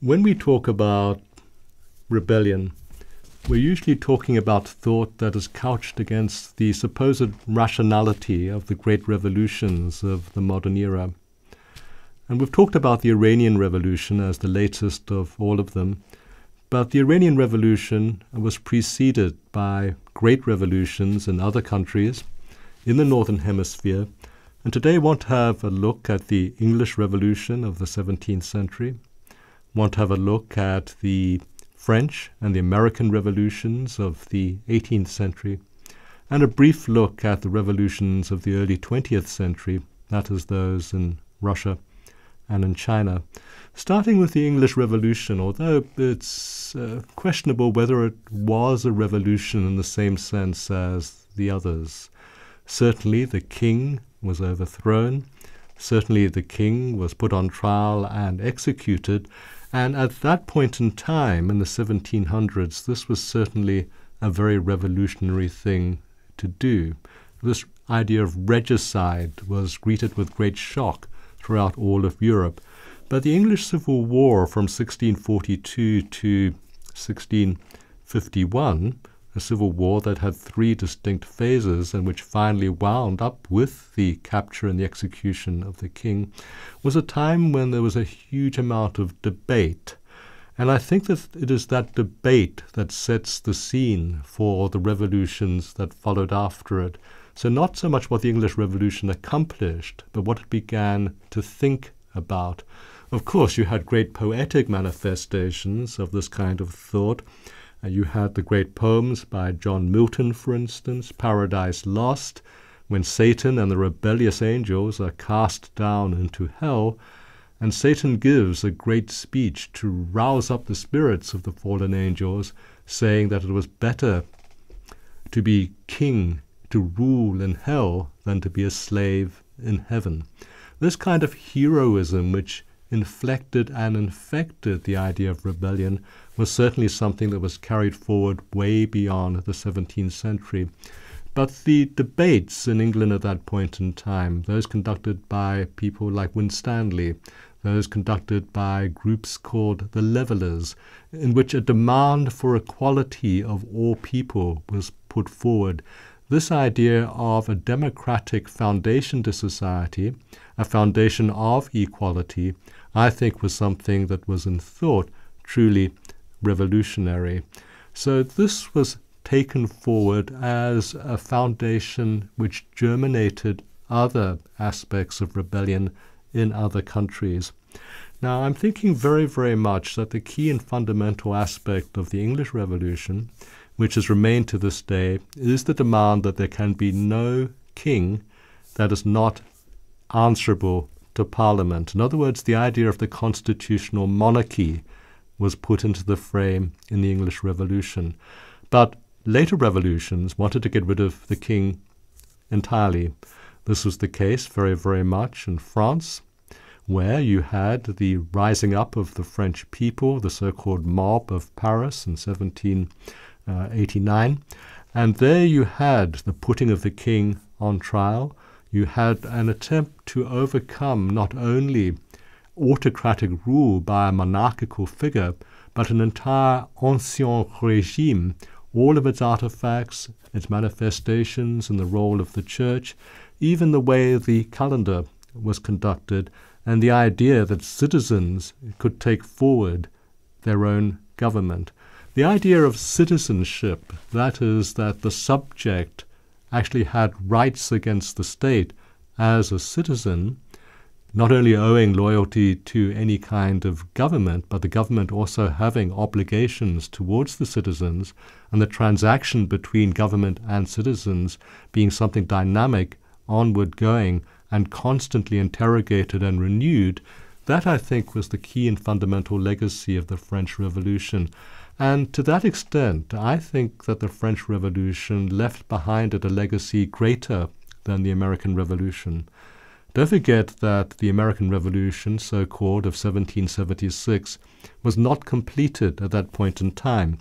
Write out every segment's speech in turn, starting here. When we talk about rebellion, we're usually talking about thought that is couched against the supposed rationality of the great revolutions of the modern era. And we've talked about the Iranian Revolution as the latest of all of them, but the Iranian Revolution was preceded by great revolutions in other countries in the Northern Hemisphere. And today I want to have a look at the English Revolution of the 17th century. Want to have a look at the French and the American revolutions of the 18th century, and a brief look at the revolutions of the early 20th century, that is those in Russia and in China. Starting with the English Revolution, although it's questionable whether it was a revolution in the same sense as the others. Certainly the king was overthrown. Certainly the king was put on trial and executed, and at that point in time, in the 1700s, this was certainly a very revolutionary thing to do. This idea of regicide was greeted with great shock throughout all of Europe. But the English Civil War from 1642 to 1651, a civil war that had three distinct phases and which finally wound up with the capture and the execution of the king, was a time when there was a huge amount of debate. And I think that it is that debate that sets the scene for the revolutions that followed after it. So not so much what the English Revolution accomplished, but what it began to think about. Of course, you had great poetic manifestations of this kind of thought. You had the great poems by John Milton, for instance, Paradise Lost, when Satan and the rebellious angels are cast down into hell, and Satan gives a great speech to rouse up the spirits of the fallen angels, saying that it was better to be king, to rule in hell, than to be a slave in heaven. This kind of heroism, which inflected and infected the idea of rebellion, was certainly something that was carried forward way beyond the 17th century. But the debates in England at that point in time, those conducted by people like Winstanley, those conducted by groups called the Levellers, in which a demand for equality of all people was put forward, this idea of a democratic foundation to society, a foundation of equality, I think was something that was in thought truly revolutionary. So this was taken forward as a foundation which germinated other aspects of rebellion in other countries. Now, I'm thinking very, very much that the key and fundamental aspect of the English Revolution, which has remained to this day, is the demand that there can be no king that is not answerable to Parliament. In other words, the idea of the constitutional monarchy was put into the frame in the English Revolution. But later revolutions wanted to get rid of the king entirely. This was the case very, very much in France, where you had the rising up of the French people, the so-called mob of Paris in 1789, and there you had the putting of the king on trial. You had an attempt to overcome not only autocratic rule by a monarchical figure, but an entire ancien regime, all of its artifacts, its manifestations, and the role of the church, even the way the calendar was conducted, and the idea that citizens could take forward their own government. The idea of citizenship, that is, that the subject actually had rights against the state as a citizen, not only owing loyalty to any kind of government, but the government also having obligations towards the citizens, and the transaction between government and citizens being something dynamic, onward going, and constantly interrogated and renewed, that I think was the key and fundamental legacy of the French Revolution. And to that extent, I think that the French Revolution left behind it a legacy greater than the American Revolution. Don't forget that the American Revolution, so-called, of 1776, was not completed at that point in time.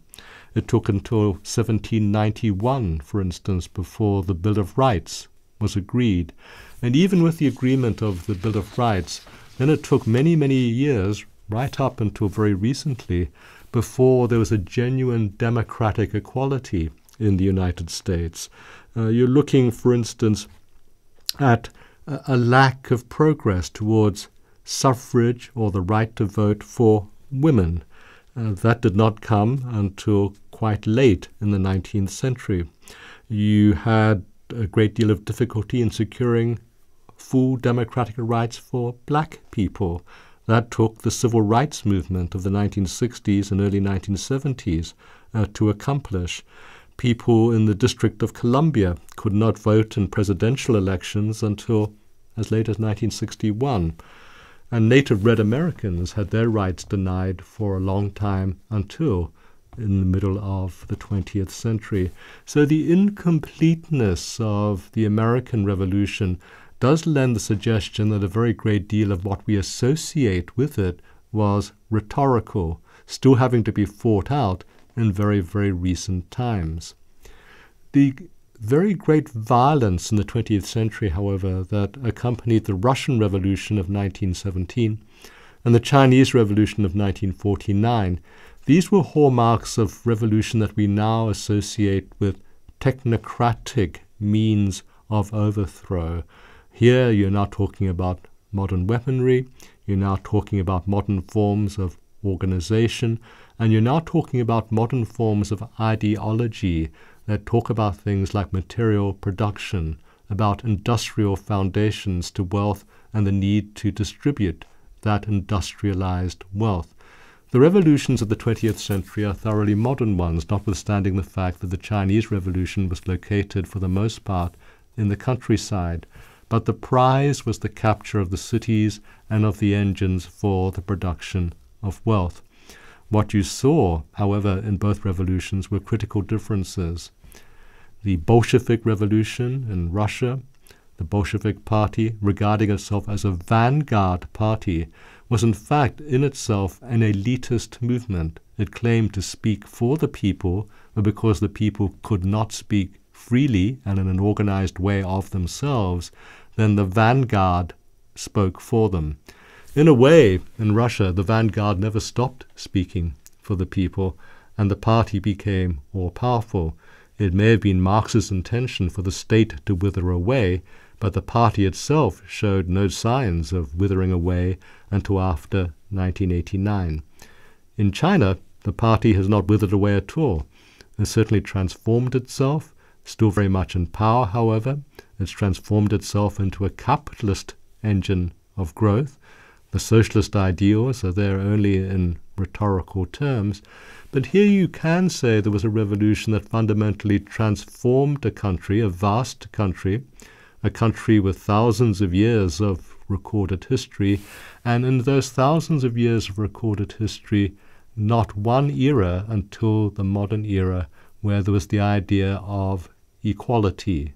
It took until 1791, for instance, before the Bill of Rights was agreed. And even with the agreement of the Bill of Rights, then it took many, many years right up until very recently, before there was a genuine democratic equality in the United States. You're looking, for instance, at a lack of progress towards suffrage or the right to vote for women. That did not come until quite late in the 19th century. You had a great deal of difficulty in securing full democratic rights for black people. That took the civil rights movement of the 1960s and early 1970s to accomplish. People in the District of Columbia could not vote in presidential elections until as late as 1961. And Native Red Americans had their rights denied for a long time until in the middle of the 20th century. So the incompleteness of the American Revolution does lend the suggestion that a very great deal of what we associate with it was rhetorical, still having to be fought out in very, very recent times. The very great violence in the 20th century, however, that accompanied the Russian Revolution of 1917 and the Chinese Revolution of 1949, these were hallmarks of revolution that we now associate with technocratic means of overthrow. Here you're now talking about modern weaponry, you're now talking about modern forms of organization, and you're now talking about modern forms of ideology that talk about things like material production, about industrial foundations to wealth and the need to distribute that industrialized wealth. The revolutions of the 20th century are thoroughly modern ones, notwithstanding the fact that the Chinese Revolution was located for the most part in the countryside. But the prize was the capture of the cities and of the engines for the production of wealth. What you saw, however, in both revolutions were critical differences. The Bolshevik Revolution in Russia, the Bolshevik Party, regarding itself as a vanguard party, was in fact in itself an elitist movement. It claimed to speak for the people, but because the people could not speak freely and in an organized way of themselves, then the vanguard spoke for them. In a way, in Russia, the vanguard never stopped speaking for the people, and the party became more powerful. It may have been Marx's intention for the state to wither away, but the party itself showed no signs of withering away until after 1989. In China, the party has not withered away at all. It certainly transformed itself, still very much in power, however. It's transformed itself into a capitalist engine of growth. The socialist ideals are there only in rhetorical terms, but here you can say there was a revolution that fundamentally transformed a country, a vast country, a country with thousands of years of recorded history, and in those thousands of years of recorded history, not one era until the modern era where there was the idea of equality,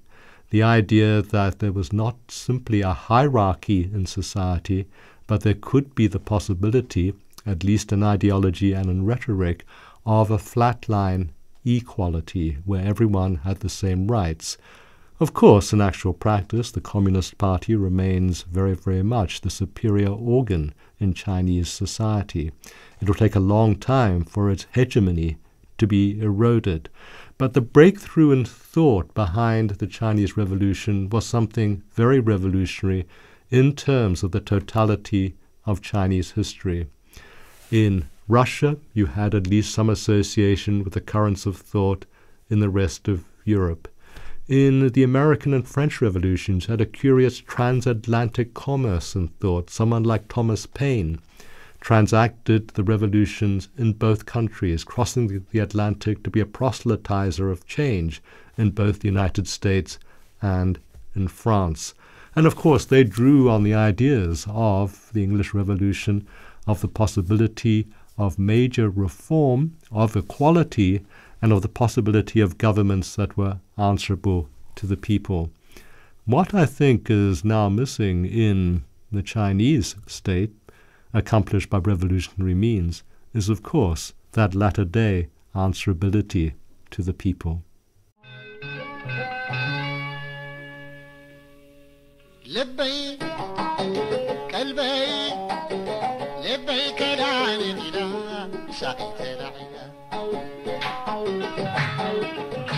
the idea that there was not simply a hierarchy in society, but there could be the possibility, at least in ideology and in rhetoric, of a flatline equality where everyone had the same rights. Of course, in actual practice, the Communist Party remains very, very much the superior organ in Chinese society. It will take a long time for its hegemony to be eroded. But the breakthrough in thought behind the Chinese Revolution was something very revolutionary in terms of the totality of Chinese history. In Russia, you had at least some association with the currents of thought in the rest of Europe. In the American and French revolutions, you had a curious transatlantic commerce in thought. Someone like Thomas Paine transacted the revolutions in both countries, crossing the Atlantic to be a proselytizer of change in both the United States and in France. And of course, they drew on the ideas of the English Revolution, of the possibility of major reform, of equality, and of the possibility of governments that were answerable to the people. What I think is now missing in the Chinese state, accomplished by revolutionary means, is of course that latter-day answerability to the people. لبيك قلبي لبيك لبيك لا ندري سعيد لا